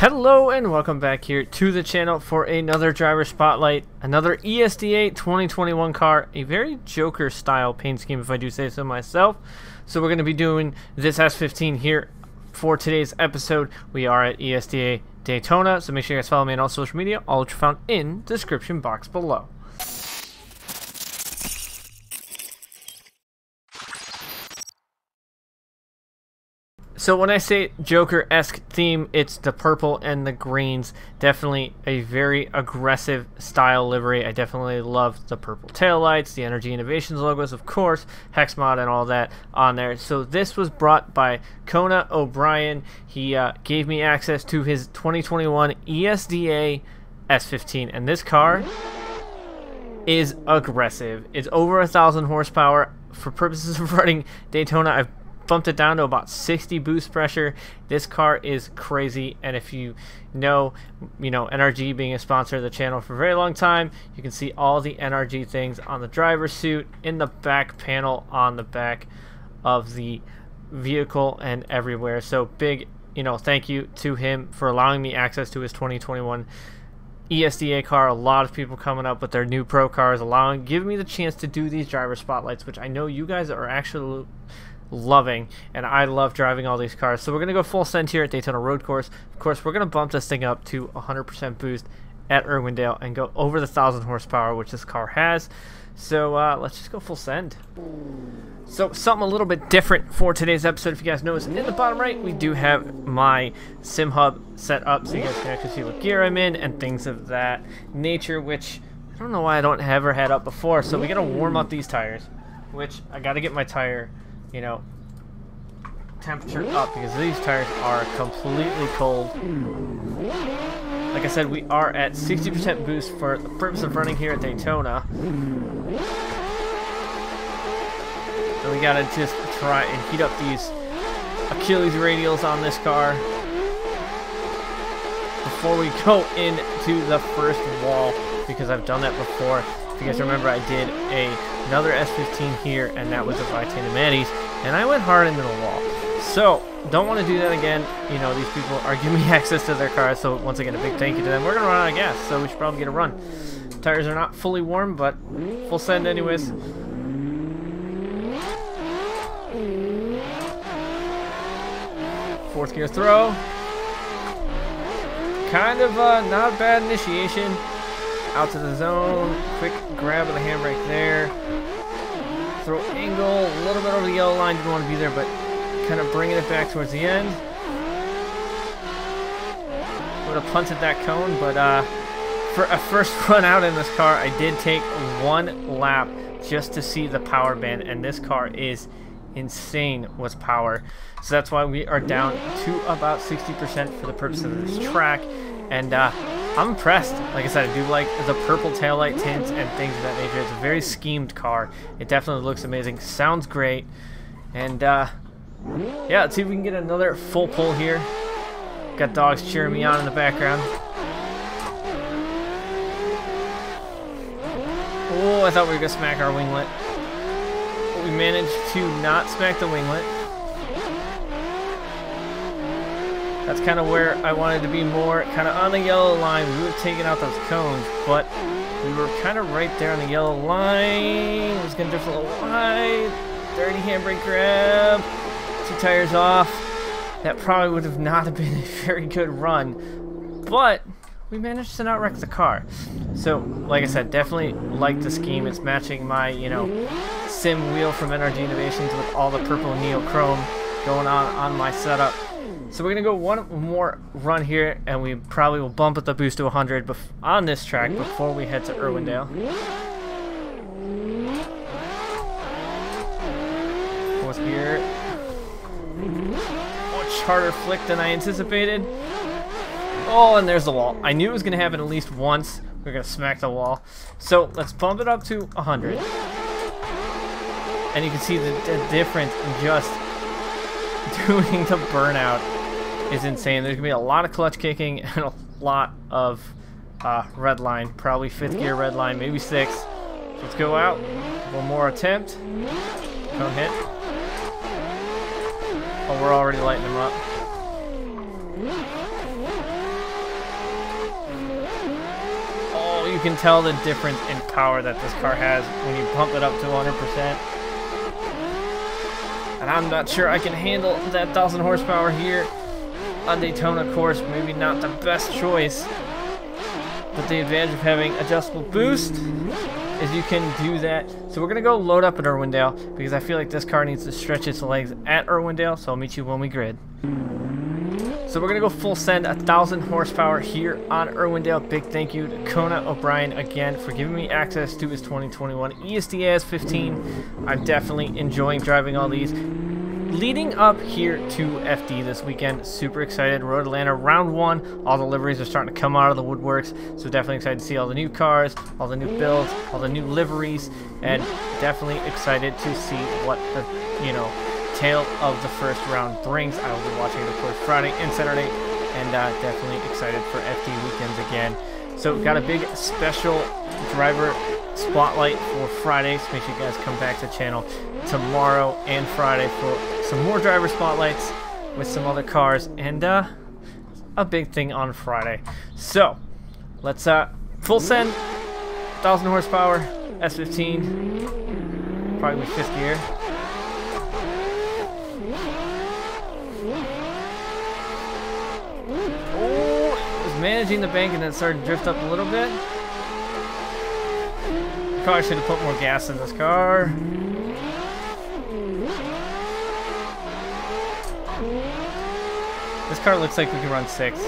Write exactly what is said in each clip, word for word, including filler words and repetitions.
Hello and welcome back here to the channel for another driver spotlight, another E S D A twenty twenty-one car, a very Joker style paint scheme if I do say so myself. So we're going to be doing this S fifteen here for today's episode. We are at E S D A Daytona, so make sure you guys follow me on all social media, all which are found in the description box below. So when I say Joker-esque theme, it's the purple and the greens. Definitely a very aggressive style livery. I definitely love the purple taillights, the Energy Innovations logos, of course, Hex mod and all that on there. So this was brought by Connah O'Brien. He uh, gave me access to his twenty twenty-one E S D A S fifteen, and this car is aggressive. It's over a thousand horsepower. For purposes of running Daytona, I've bumped it down to about sixty boost pressure. This car is crazy, and if you know, you know, N R G being a sponsor of the channel for a very long time, you can see all the N R G things on the driver's suit, in the back panel, on the back of the vehicle, and everywhere. So big, you know, thank you to him for allowing me access to his twenty twenty-one E S D A car. A lot of people coming up with their new pro cars, allowing, giving me the chance to do these driver spotlights, which I know you guys are actually loving, and I love driving all these cars. So we're gonna go full send here at Daytona Road Course. Of course, we're gonna bump this thing up to one hundred percent boost at Irwindale and go over the thousand horsepower, which this car has. So uh, let's just go full send. So something a little bit different for today's episode. If you guys notice, in the bottom right, we do have my sim hub set up, so you guys can actually see what gear I'm in and things of that nature, which I don't know why I don't ever had up before. So we gotta warm up these tires, which I gotta get my tire, you know, temperature up, because these tires are completely cold. Like I said, we are at sixty percent boost for the purpose of running here at Daytona. And we gotta just try and heat up these Achilles radials on this car before we go into the first wall, because I've done that before. If you guys remember, I did a, another S fifteen here, and that was a Vitana Manis, and I went hard into the wall. So don't want to do that again. You know, these people are giving me access to their cars, so once again, a big thank you to them. We're gonna run out of gas, so we should probably get a run. Tires are not fully warm, but full send anyways. Fourth gear throw. Kind of uh, not bad initiation. Out to the zone, quick grab of the handbrake there, throw angle, a little bit over the yellow line, didn't want to be there, but kind of bringing it back towards the end. Would have punted that cone, but uh, for a first run out in this car, I did take one lap just to see the power band, and this car is insane with power. So that's why we are down to about sixty percent for the purpose of this track, and uh, I'm impressed. Like I said, I do like the purple taillight tints and things of that nature. It's a very schemed car. It definitely looks amazing, sounds great, and uh, yeah, let's see if we can get another full pull here. Got dogs cheering me on in the background. Oh, I thought we were gonna smack our winglet, but we managed to not smack the winglet. That's kind of where I wanted to be more, kind of on the yellow line. We would have taken out those cones, but we were kind of right there on the yellow line. It was going to drift a little wide. Dirty handbrake grab. Two tires off. That probably would have not have been a very good run, but we managed to not wreck the car. So, like I said, definitely like the scheme. It's matching my, you know, sim wheel from N R G Innovations with all the purple neochrome going on on my setup. So we're going to go one more run here, and we probably will bump up the boost to one hundred on this track before we head to Irwindale. Fourth gear. Much harder flick than I anticipated. Oh, and there's the wall. I knew it was going to happen at least once. We're going to smack the wall. So let's bump it up to one hundred. And you can see the, the difference in just doing the burnout is insane. There's gonna be a lot of clutch kicking and a lot of uh, red line, probably fifth gear red line, maybe sixth. Let's go out. One more attempt. Don't hit. Oh, we're already lighting them up. You can tell the difference in power that this car has when you pump it up to one hundred percent. And I'm not sure I can handle that one thousand horsepower here on Daytona course. Maybe not the best choice. But the advantage of having adjustable boost is you can do that. So we're going to go load up at Irwindale because I feel like this car needs to stretch its legs at Irwindale. So I'll meet you when we grid. So we're going to go full send one thousand horsepower here on Irwindale. Big thank you to Connah O'Brien again for giving me access to his twenty twenty-one E S D A S fifteen. I'm definitely enjoying driving all these. Leading up here to F D this weekend, super excited. Road Atlanta round one, all the liveries are starting to come out of the woodworks, so definitely excited to see all the new cars, all the new builds, all the new liveries, and definitely excited to see what the, you know, tail of the first round brings. I will be watching it, of course, Friday and Saturday, and uh, definitely excited for F D weekends again. So got a big special driver spotlight for Friday, so make sure you guys come back to the channel tomorrow and Friday for some more driver spotlights with some other cars and uh, a big thing on Friday. So let's uh, full send, one thousand horsepower, S fifteen, probably fifth gear. Oh, was managing the bank and then started to drift up a little bit. Probably should have put more gas in this car. This car looks like we can run six.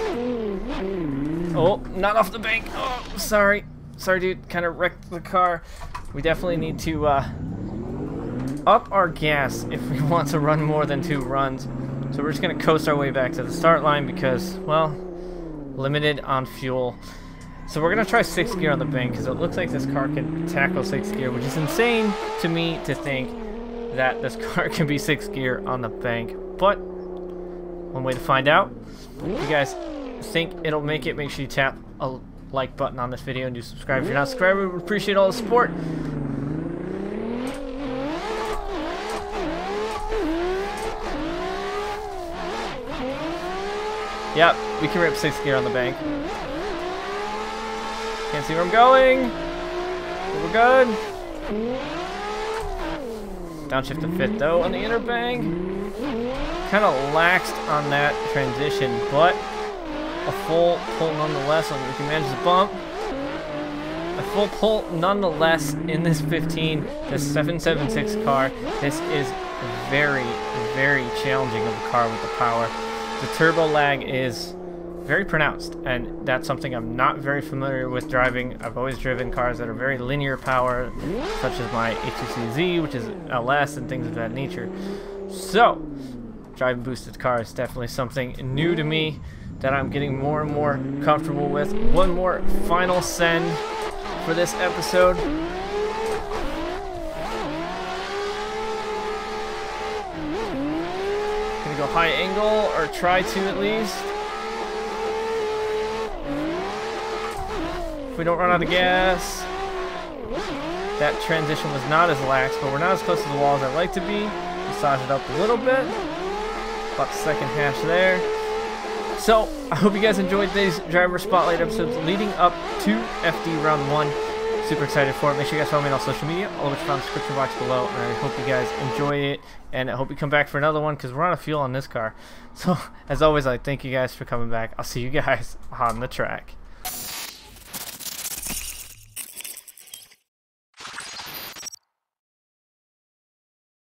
Oh, not off the bank. Oh, sorry. Sorry, dude. Kind of wrecked the car. We definitely need to uh, up our gas if we want to run more than two runs. So we're just going to coast our way back to the start line because, well, limited on fuel. So we're going to try sixth gear on the bank because it looks like this car can tackle sixth gear, which is insane to me to think that this car can be sixth gear on the bank. But one way to find out. If you guys think it'll make it, make sure you tap a like button on this video and do subscribe. If you're not subscribed, we would appreciate all the support. Yep, we can rip sixth gear on the bank. Can't see where I'm going. We're good. Downshift to fifth though on the inner bank. Kind of laxed on that transition, but a full pull nonetheless. On we can manage the bump. A full pull nonetheless in this fifteen, this seven seven six car. This is very, very challenging of a car with the power. The turbo lag is very pronounced, and that's something I'm not very familiar with driving. I've always driven cars that are very linear power, such as my H C C Z, which is L S, and things of that nature. So driving boosted cars is definitely something new to me that I'm getting more and more comfortable with. One more final send for this episode. Gonna go high angle, or try to at least. If we don't run out of gas, that transition was not as lax, but we're not as close to the wall as I'd like to be. Massage it up a little bit. About the second hash there. So I hope you guys enjoyed these driver spotlight episodes leading up to F D round one. Super excited for it. Make sure you guys follow me on all social media, all of which are in the description box below. And I hope you guys enjoy it, and I hope you come back for another one because we're out of fuel on this car. So as always, I thank you guys for coming back. I'll see you guys on the track.